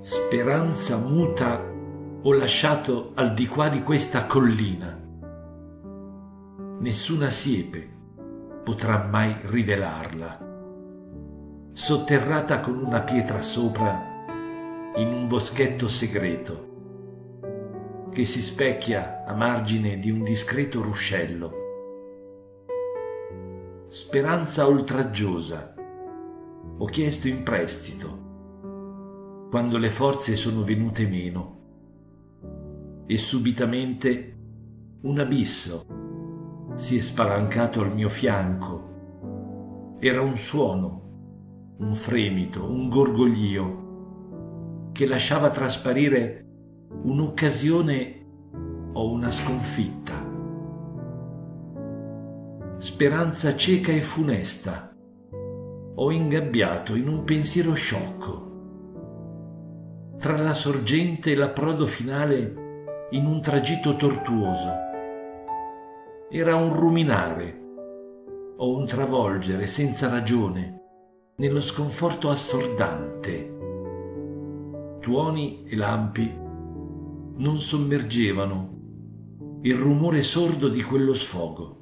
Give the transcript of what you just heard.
Speranza muta ho lasciato al di qua di questa collina. Nessuna siepe potrà mai rivelarla. Sotterrata con una pietra sopra in un boschetto segreto che si specchia a margine di un discreto ruscello. Speranza oltraggiosa ho chiesto in prestito quando le forze sono venute meno, e subitamente un abisso si è spalancato al mio fianco. Era un suono, un fremito, un gorgoglio che lasciava trasparire un'occasione o una sconfitta. Speranza cieca e funesta ho ingabbiato in un pensiero sciocco, tra la sorgente e l'approdo finale in un tragitto tortuoso. Era un ruminare o un travolgere senza ragione nello sconforto assordante. Tuoni e lampi non sommergevano il rumore sordo di quello sfogo.